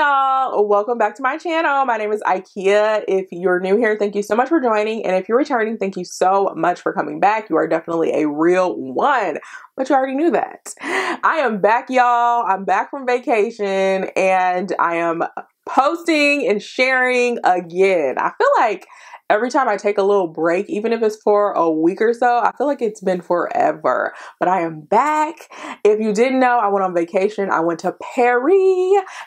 y'all, welcome back to my channel. My name is Ikea. If you're new here, thank you so much for joining, and if you're returning, thank you so much for coming back. You are definitely a real one, but you already knew that. I am back, y'all. I'm back from vacation, and I am posting and sharing again. I feel like every time I take a little break, even if it's for a week or so, I feel like it's been forever, but I am back. If you didn't know, I went on vacation. I went to Paris,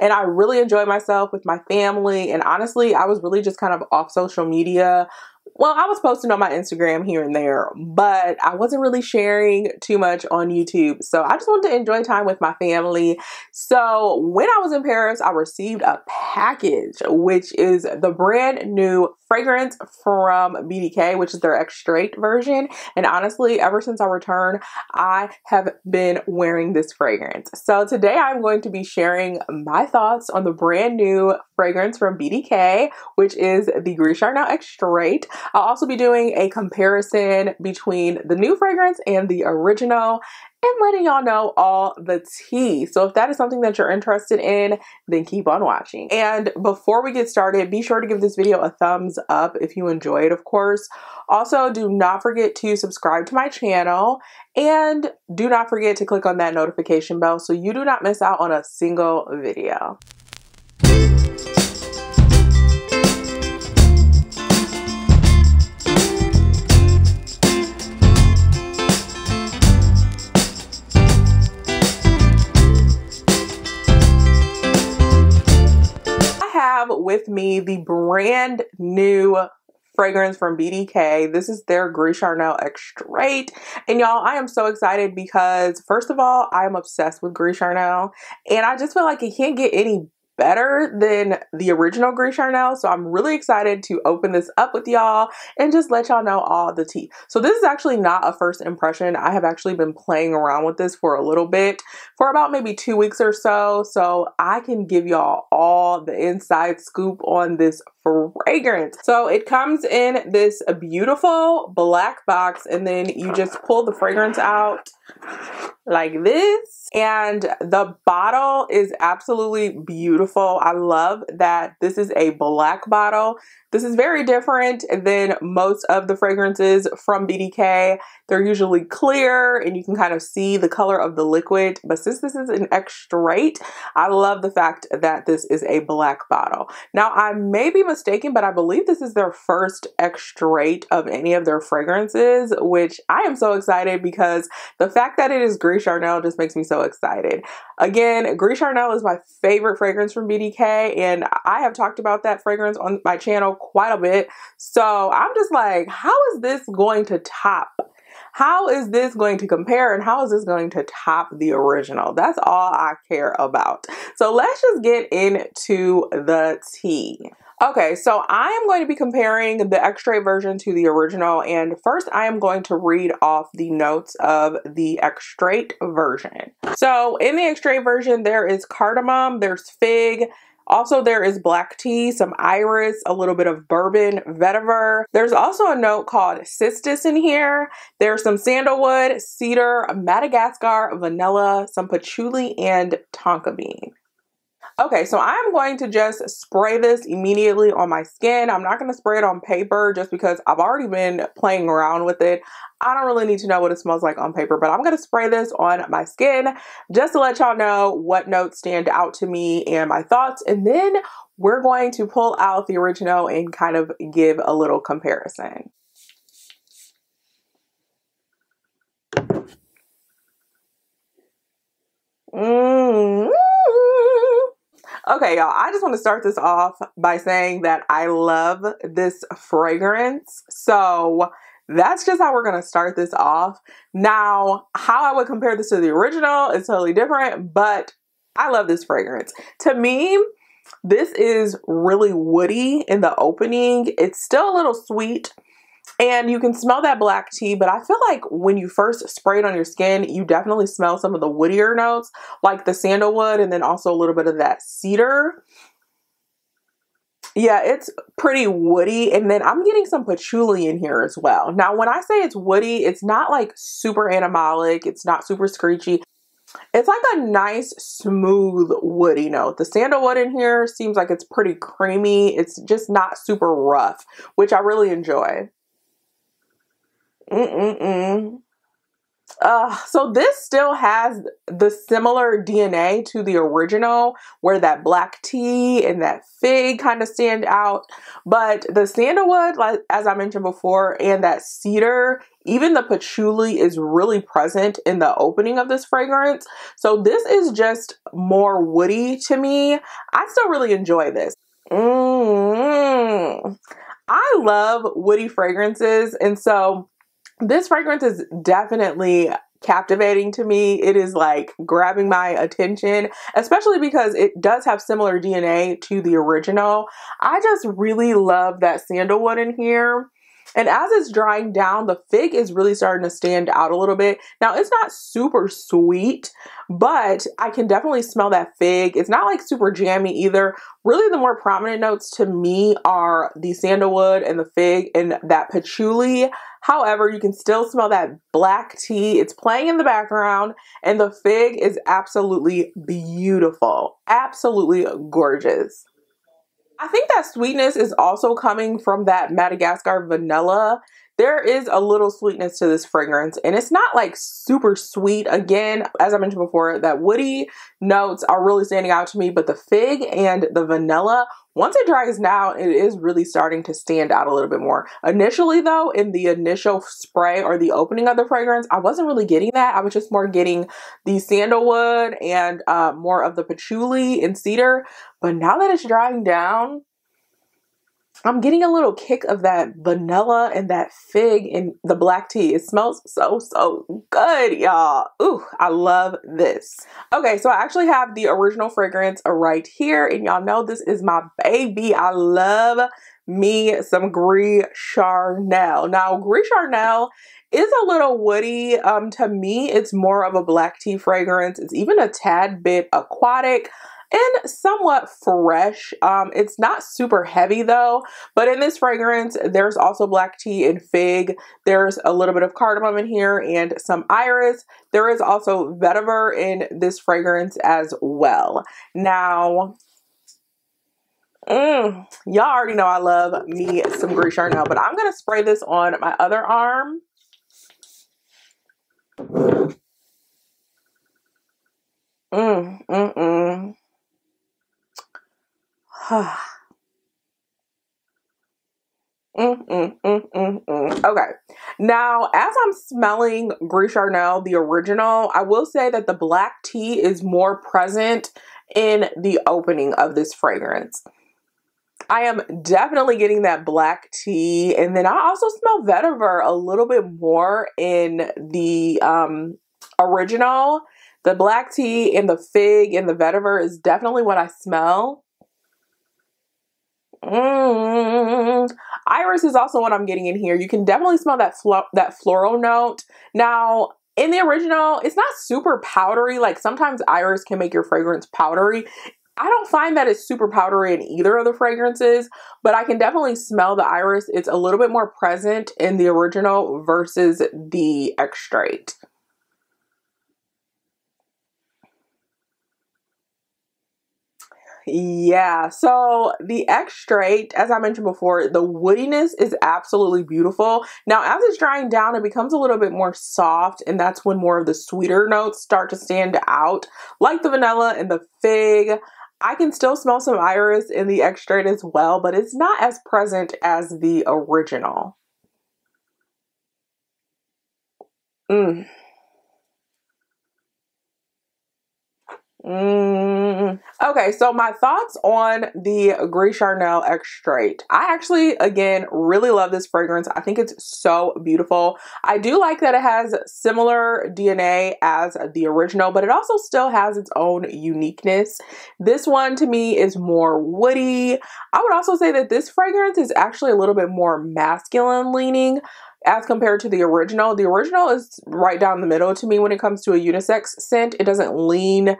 and I really enjoyed myself with my family. And honestly, I was really just kind of off social media. Well, I was posting on my Instagram here and there, but I wasn't really sharing too much on YouTube. So I just wanted to enjoy time with my family. So when I was in Paris, I received a package, which is the brand new fragrance from BDK, which is their extrait version. And honestly, ever since I returned, I have been wearing this fragrance. So today I'm going to be sharing my thoughts on the brand new fragrance from BDK, which is the Gris Charnel Extrait. I'll also be doing a comparison between the new fragrance and the original and letting y'all know all the tea. So if that is something that you're interested in, then keep on watching. And before we get started, be sure to give this video a thumbs up if you enjoy it, of course. Also, do not forget to subscribe to my channel, and do not forget to click on that notification bell so you do not miss out on a single video. With me, the brand new fragrance from BDK. This is their Gris Charnel Extrait. And y'all, I am so excited because, first of all, I'm obsessed with Gris Charnel, and I just feel like it can't get any better than the original Gris Charnel. So I'm really excited to open this up with y'all and just let y'all know all the tea. So this is actually not a first impression. I have actually been playing around with this for a little bit, for about maybe 2 weeks or so. So I can give y'all all the inside scoop on this fragrance. So it comes in this beautiful black box, and then you just pull the fragrance out like this, and the bottle is absolutely beautiful. I love that this is a black bottle. This is very different than most of the fragrances from BDK. They're usually clear and you can kind of see the color of the liquid, but since this is an extrait, I love the fact that this is a black bottle. Now, I may be mistaken, but I believe this is their first extrait of any of their fragrances, which I am so excited because the fact that it is Gris Charnel just makes me so excited. Again, Gris Charnel is my favorite fragrance from BDK, and I have talked about that fragrance on my channel quite a bit. So I'm just like, how is this going to top? How is this going to compare, and how is this going to top the original? That's all I care about. So let's just get into the tea. Okay, so I am going to be comparing the extrait version to the original, and first I am going to read off the notes of the extrait version. So in the extrait version, there is cardamom, there's fig, also there is black tea, some iris, a little bit of bourbon, vetiver. There's also a note called cistus in here. There's some sandalwood, cedar, Madagascar, vanilla, some patchouli, and tonka bean. Okay, so I'm going to just spray this immediately on my skin. I'm not going to spray it on paper just because I've already been playing around with it. I don't really need to know what it smells like on paper, but I'm going to spray this on my skin just to let y'all know what notes stand out to me and my thoughts. And then we're going to pull out the original and kind of give a little comparison. Okay, y'all, I just want to start this off by saying that I love this fragrance. So that's just how we're going to start this off. Now, how I would compare this to the original is totally different, but I love this fragrance. To me, this is really woody in the opening. It's still a little sweet, and you can smell that black tea, but I feel like when you first spray it on your skin, you definitely smell some of the woodier notes, like the sandalwood, and then also a little bit of that cedar. Yeah, it's pretty woody, and then I'm getting some patchouli in here as well. Now, when I say it's woody, it's not like super animalic, it's not super screechy. It's like a nice smooth woody note. The sandalwood in here seems like it's pretty creamy. It's just not super rough, which I really enjoy. So this still has the similar DNA to the original, where that black tea and that fig kind of stand out, but the sandalwood, like as I mentioned before, and that cedar, even the patchouli is really present in the opening of this fragrance. So this is just more woody to me. I still really enjoy this. I love woody fragrances, and so this fragrance is definitely captivating to me. It is like grabbing my attention, especially because it does have similar DNA to the original. I just really love that sandalwood in here. And as it's drying down, the fig is really starting to stand out a little bit. Now, it's not super sweet, but I can definitely smell that fig. It's not like super jammy either. Really, the more prominent notes to me are the sandalwood and the fig and that patchouli. However, you can still smell that black tea. It's playing in the background, and the fig is absolutely beautiful. Absolutely gorgeous. I think that sweetness is also coming from that Madagascar vanilla. There is a little sweetness to this fragrance, and it's not like super sweet. Again, as I mentioned before, that woody notes are really standing out to me, but the fig and the vanilla, once it dries down, it is really starting to stand out a little bit more. Initially though, in the initial spray or the opening of the fragrance, I wasn't really getting that. I was just more getting the sandalwood and more of the patchouli and cedar. But now that it's drying down, I'm getting a little kick of that vanilla and that fig and the black tea. It smells so, so good, y'all. Ooh, I love this. Okay, so I actually have the original fragrance right here, and y'all know this is my baby. I love me some Gris Charnel. Now, Gris Charnel is a little woody. To me, it's more of a black tea fragrance. It's even a tad bit aquatic and somewhat fresh. It's not super heavy though, but in this fragrance, there's also black tea and fig. There's a little bit of cardamom in here and some iris. There is also vetiver in this fragrance as well. Now, y'all already know I love me some Gris Charnel, but I'm gonna spray this on my other arm. Okay, now as I'm smelling Gris Charnel, the original, I will say that the black tea is more present in the opening of this fragrance. I am definitely getting that black tea, and then I also smell vetiver a little bit more in the original. The black tea and the fig and the vetiver is definitely what I smell. Iris is also what I'm getting in here. You can definitely smell that floral note. Now, in the original, it's not super powdery. Like sometimes iris can make your fragrance powdery. I don't find that it's super powdery in either of the fragrances, but I can definitely smell the iris. It's a little bit more present in the original versus the extrait. Yeah, so the extrait, as I mentioned before, the woodiness is absolutely beautiful. Now, as it's drying down, it becomes a little bit more soft, and that's when more of the sweeter notes start to stand out, like the vanilla and the fig. I can still smell some iris in the extrait as well, but it's not as present as the original. Okay, so my thoughts on the Gris Charnel Extrait. I actually, again, really love this fragrance. I think it's so beautiful. I do like that it has similar DNA as the original, but it also still has its own uniqueness. This one to me is more woody. I would also say that this fragrance is actually a little bit more masculine leaning as compared to the original. The original is right down the middle to me when it comes to a unisex scent. It doesn't lean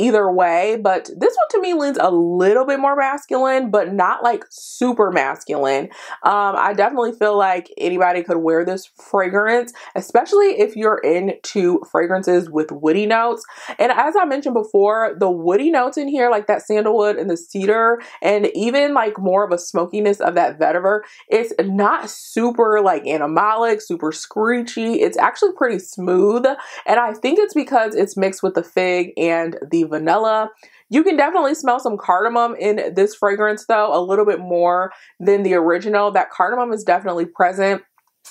either way, but this one to me lends a little bit more masculine, but not like super masculine. I definitely feel like anybody could wear this fragrance, especially if you're into fragrances with woody notes. And as I mentioned before, the woody notes in here, like that sandalwood and the cedar, and even like more of a smokiness of that vetiver, it's not super like animalic, super screechy. It's actually pretty smooth. And I think it's because it's mixed with the fig and the vanilla. You can definitely smell some cardamom in this fragrance though, a little bit more than the original. That cardamom is definitely present.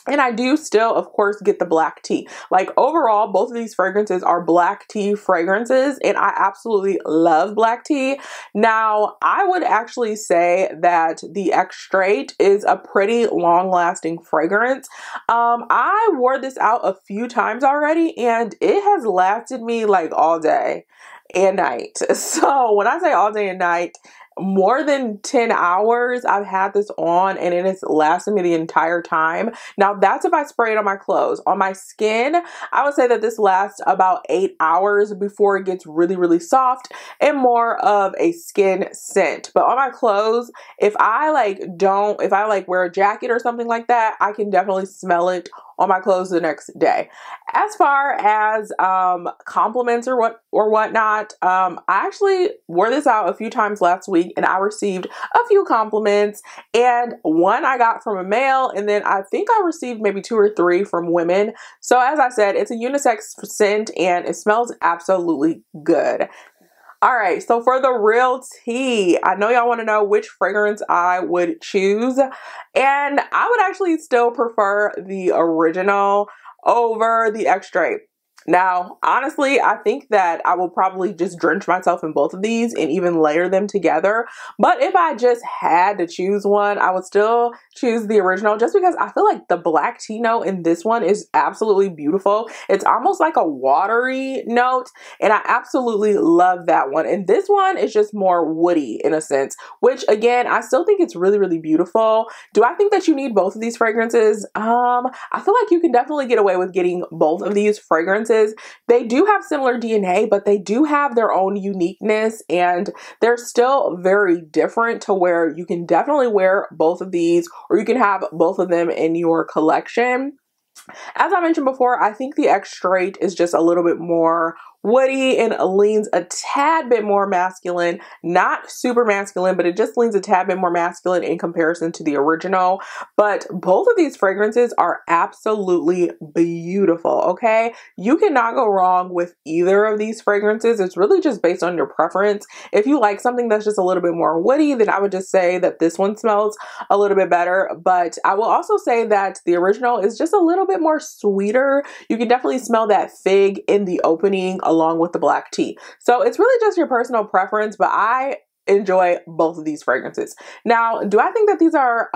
And I do still, of course, get the black tea. Like overall, both of these fragrances are black tea fragrances, and I absolutely love black tea. Now, I would actually say that the Extrait is a pretty long-lasting fragrance. I wore this out a few times already, and it has lasted me like all day and night. So when I say all day and night, more than 10 hours I've had this on, and it has lasted me the entire time. Now that's if I spray it on my clothes. On my skin, I would say that this lasts about 8 hours before it gets really, really soft and more of a skin scent. But on my clothes, if I wear a jacket or something like that, I can definitely smell it on my clothes the next day. As far as compliments or whatnot, I actually wore this out a few times last week, and I received a few compliments, and one I got from a male, and then I think I received maybe 2 or 3 from women. So as I said, it's a unisex scent and it smells absolutely good. All right, so for the real tea, I know y'all want to know which fragrance I would choose, and I would actually still prefer the original over the Extrait. Now, honestly, I think that I will probably just drench myself in both of these and even layer them together. But if I just had to choose one, I would still choose the original, just because I feel like the black tea note in this one is absolutely beautiful. It's almost like a watery note, and I absolutely love that one. And this one is just more woody in a sense, which again, I still think it's really, really beautiful. Do I think that you need both of these fragrances? I feel like you can definitely get away with getting both of these fragrances. They do have similar DNA, but they do have their own uniqueness, and they're still very different to where you can definitely wear both of these, or you can have both of them in your collection. As I mentioned before, I think the Extrait is just a little bit more woody and leans a tad bit more masculine, not super masculine, but it just leans a tad bit more masculine in comparison to the original. But both of these fragrances are absolutely beautiful, okay? You cannot go wrong with either of these fragrances. It's really just based on your preference. If you like something that's just a little bit more woody, then I would just say that this one smells a little bit better. But I will also say that the original is just a little bit more sweeter. You can definitely smell that fig in the opening along with the black tea. So it's really just your personal preference, but I enjoy both of these fragrances. Now, do I think that these are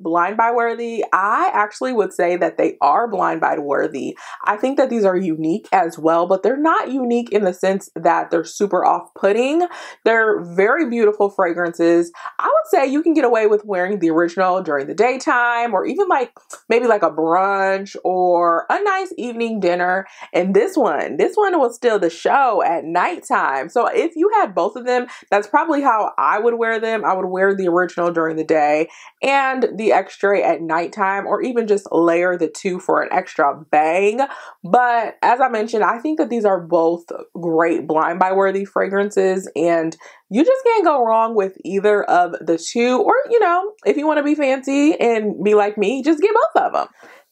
blind buy worthy? I actually would say that they are blind buy worthy. I think that these are unique as well, but they're not unique in the sense that they're super off-putting. They're very beautiful fragrances. I would say you can get away with wearing the original during the daytime, or even like maybe like a brunch or a nice evening dinner. And this one was still the show at nighttime. So if you had both of them, that's probably how I would wear them. I would wear the original during the day and the Extrait at nighttime, or even just layer the two for an extra bang. But as I mentioned, I think that these are both great blind buy worthy fragrances, and you just can't go wrong with either of the two. Or, you know, if you want to be fancy and be like me, just get both of them.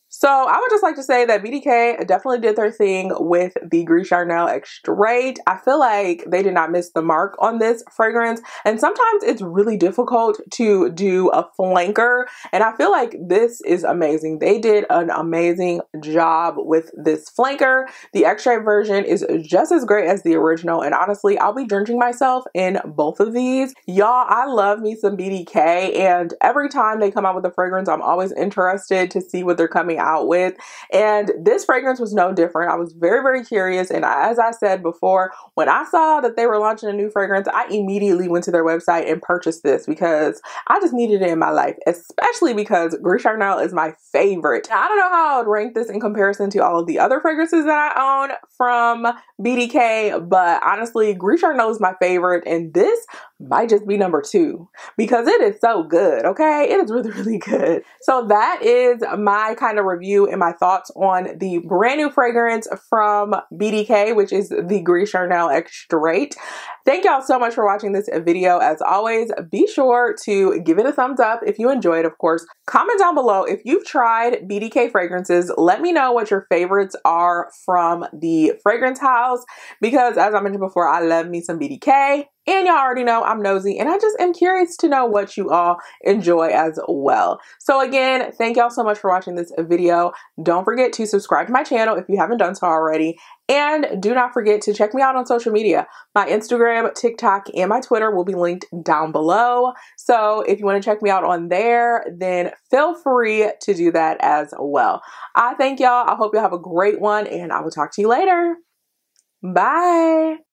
So I would just like to say that BDK definitely did their thing with the Gris Charnel Extrait. I feel like they did not miss the mark on this fragrance. And sometimes it's really difficult to do a flanker, and I feel like this is amazing. They did an amazing job with this flanker. The Extrait version is just as great as the original. And honestly, I'll be drenching myself in both of these. Y'all, I love me some BDK. And every time they come out with a fragrance, I'm always interested to see what they're coming out out with. And this fragrance was no different. I was very, very curious. And as I said before, when I saw that they were launching a new fragrance, I immediately went to their website and purchased this because I just needed it in my life, especially because Gris Charnel is my favorite. Now, I don't know how I would rank this in comparison to all of the other fragrances that I own from BDK, but honestly, Gris Charnel is my favorite, and this might just be number 2 because it is so good, okay? It is really, really good. So that is my kind of review and my thoughts on the brand new fragrance from BDK, which is the Gris Charnel Extrait. Thank y'all so much for watching this video. As always, be sure to give it a thumbs up if you enjoyed, of course. Comment down below if you've tried BDK fragrances. Let me know what your favorites are from the fragrance house because, as I mentioned before, I love me some BDK. And y'all already know I'm nosy and I just am curious to know what you all enjoy as well. So again, thank y'all so much for watching this video. Don't forget to subscribe to my channel if you haven't done so already. And do not forget to check me out on social media. My Instagram, TikTok, and my Twitter will be linked down below. So if you want to check me out on there, then feel free to do that as well. I thank y'all. I hope y'all have a great one and I will talk to you later. Bye.